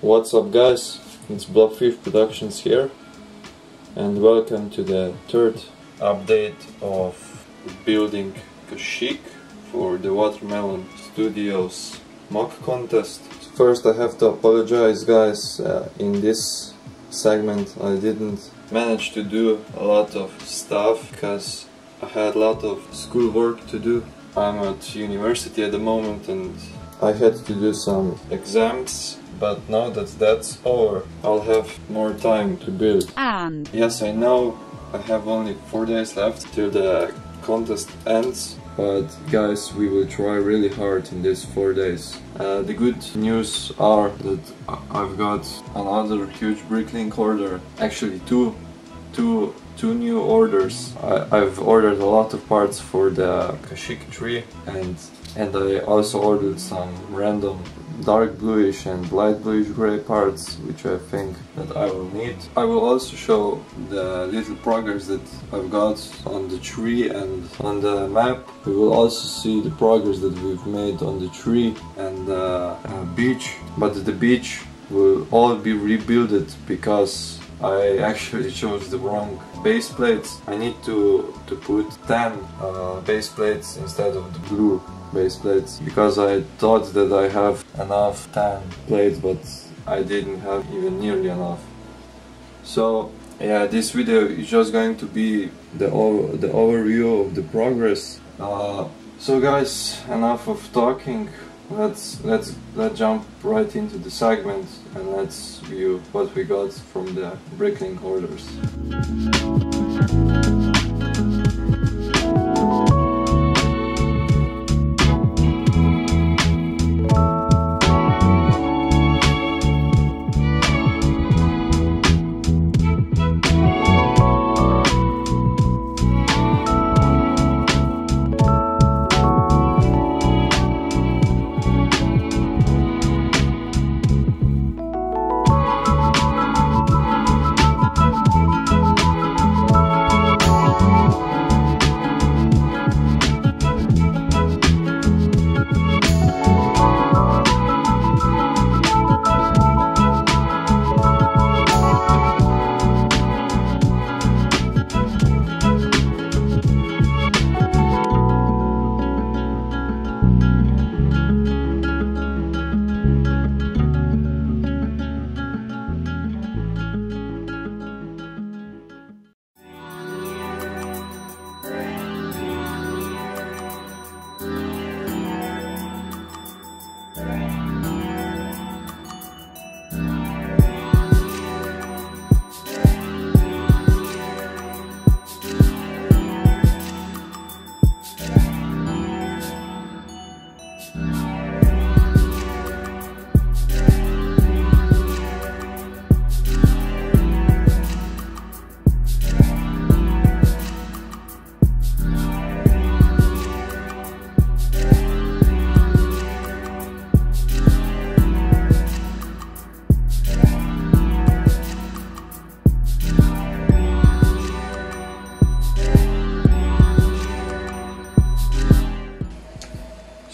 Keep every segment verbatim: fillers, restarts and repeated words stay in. What's up, guys? It's Blobfish Productions here, and welcome to the third update of building Kashyyyk for the Watermelon Studios M O C contest. First, I have to apologize, guys. Uh, in this segment I didn't manage to do a lot of stuff because I had a lot of school work to do. I'm at university at the moment and I had to do some exams, but now that that's over, I'll have more time to build. And yes, I know I have only four days left till the contest ends, but guys, we will try really hard in these four days. Uh, the good news are that I've got another huge BrickLink order, actually two, two, two new orders. I, I've ordered a lot of parts for the Kashyyyk tree, and and I also ordered some random dark bluish and light bluish grey parts, which I think that I will need. I will also show the little progress that I've got on the tree and on the map. We will also see the progress that we've made on the tree and the uh, beach, but the beach will all be rebuilt because I actually chose the wrong base plates. I need to, to put tan uh, base plates instead of the blue base plates, because I thought that I have enough tan plates, but I didn't have even nearly enough. So yeah, this video is just going to be the, over, the overview of the progress. Uh, so guys, enough of talking. Let's let's let's jump right into the segment and let's view what we got from the BrickLink orders.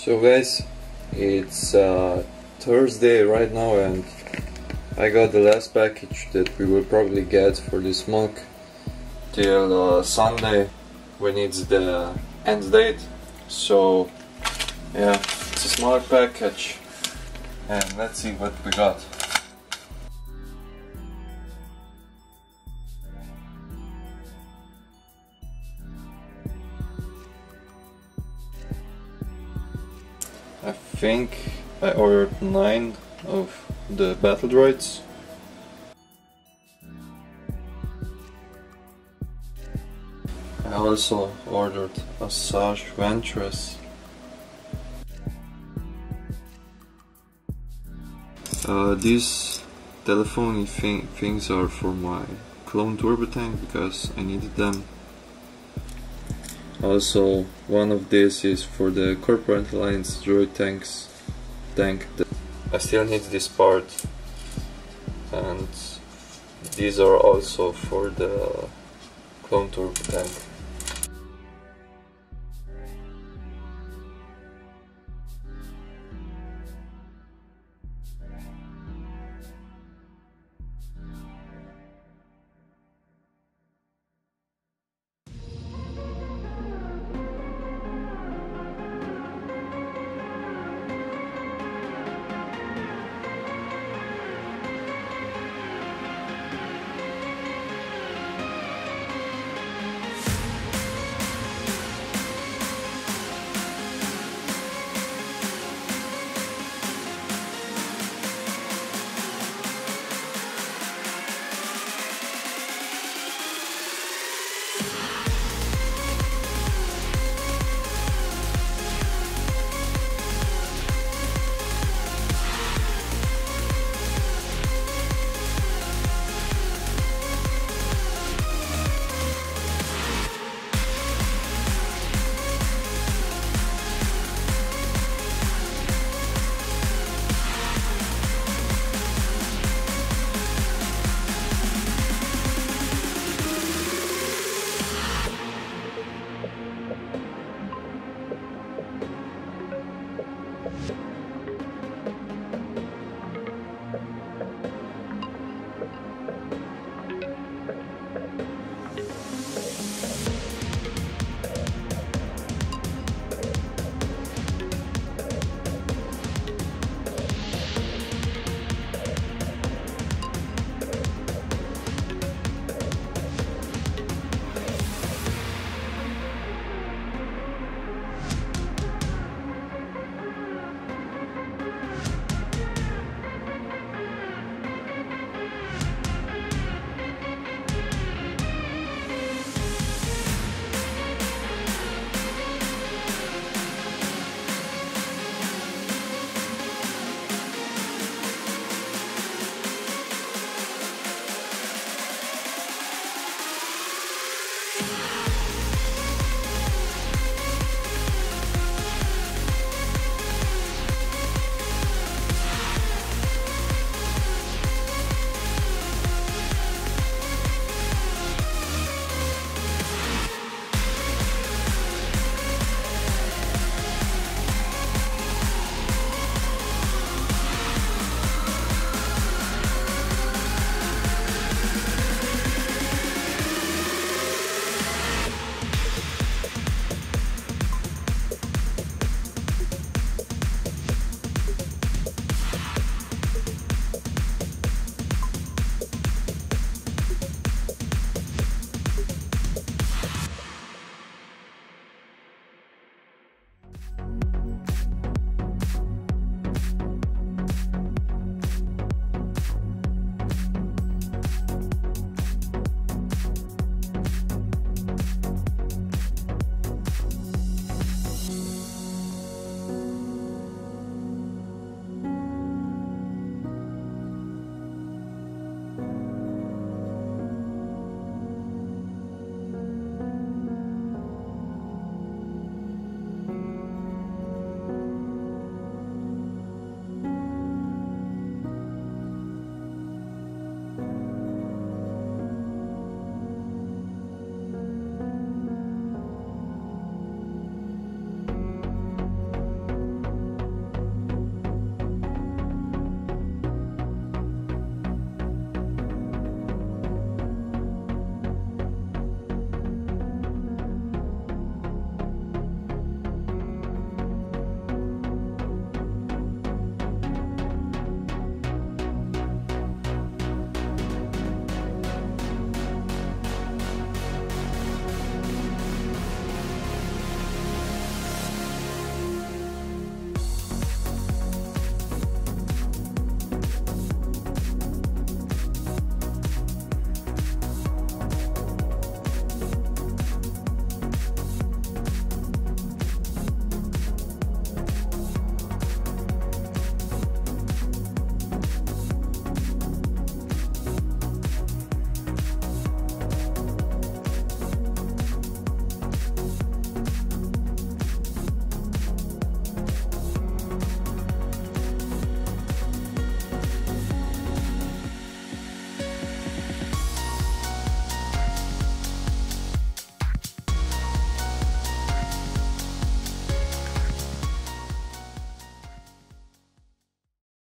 So guys, it's uh, Thursday right now and I got the last package that we will probably get for this M O C till uh, Sunday, when it's the end date. So yeah, it's a small package and let's see what we got. I think I ordered nine of the battle droids. I also ordered Asajj Ventress. Uh, these telephony thing things are for my clone turbo tank because I needed them. Also, one of these is for the Corporate Alliance droid tanks tank. I still need this part, and these are also for the clone turbo tank.